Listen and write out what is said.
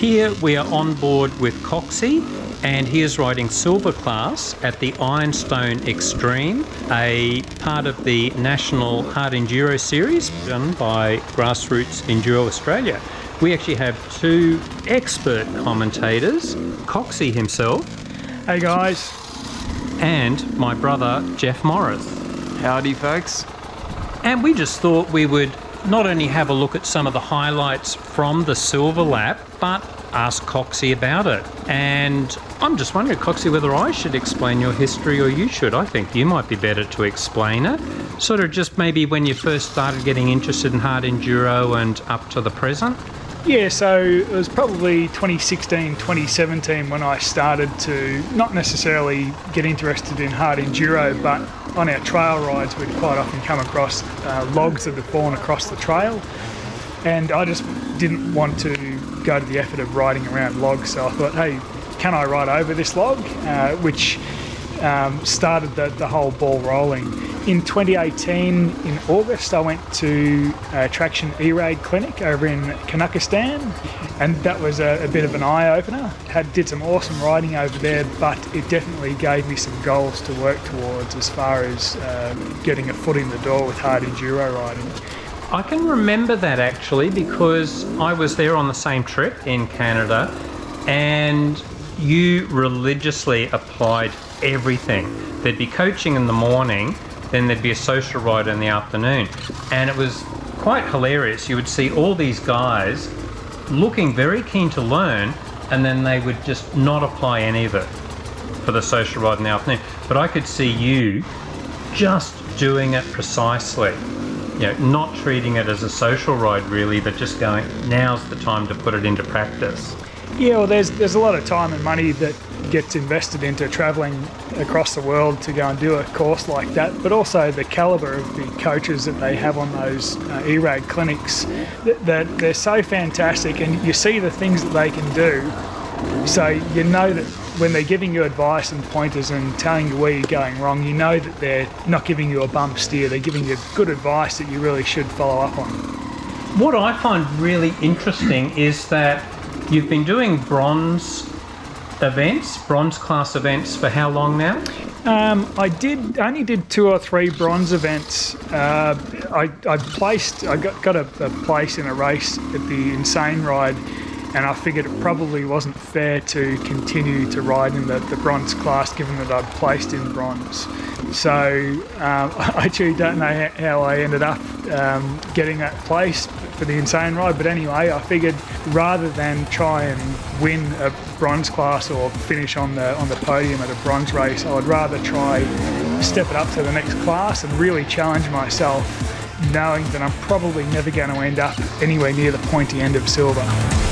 Here we are on board with Coxy, and he is riding Silver Class at the Ironstone Extreme, a part of the National Hard Enduro Series done by Grassroots Enduro Australia. We actually have two expert commentators, Coxy himself. Hey guys. And my brother, Jeff Morris. Howdy folks. And we just thought we would not only have a look at some of the highlights from the Silver Lap, but ask Coxy about it. And I'm just wondering, Coxy, whether I should explain your history or you should. I think you might be better to explain it. Sort of just maybe when you first started getting interested in hard enduro and up to the present. Yeah, so it was probably 2016, 2017 when I started to not necessarily get interested in hard enduro, but on our trail rides we'd quite often come across logs that had fallen across the trail, and I just didn't want to go to the effort of riding around logs, so I thought, hey, can I ride over this log? Which started the whole ball rolling. In 2018, in August, I went to a Traction E-Raid clinic over in Kazakhstan, and that was a bit of an eye-opener. Did some awesome riding over there, but it definitely gave me some goals to work towards as far as getting a foot in the door with hard enduro riding. I can remember that actually, because I was there on the same trip in Canada, and you religiously applied everything. There'd be coaching in the morning, then there'd be a social ride in the afternoon, and it was quite hilarious. You would see all these guys looking very keen to learn, and then they would just not apply any of it for the social ride in the afternoon. But I could see you just doing it precisely. You know, not treating it as a social ride really, but just going, now's the time to put it into practice. Yeah, well, there's a lot of time and money that gets invested into travelling across the world to go and do a course like that, but also the calibre of the coaches that they have on those ERAG clinics. They're so fantastic, and you see the things that they can do, so you know that when they're giving you advice and pointers and telling you where you're going wrong, you know that they're not giving you a bum steer, they're giving you good advice that you really should follow up on. What I find really interesting is that you've been doing bronze class events for how long now? I only did 2 or 3 bronze events. I got a place in a race at the Insane Ride, and I figured it probably wasn't fair to continue to ride in the bronze class given that I'd placed in bronze. So I actually don't know how I ended up getting that place for the Insane Ride, but anyway, I figured rather than try and win a bronze class or finish on the podium at a bronze race, I would rather try step it up to the next class and really challenge myself, knowing that I'm probably never going to end up anywhere near the pointy end of silver.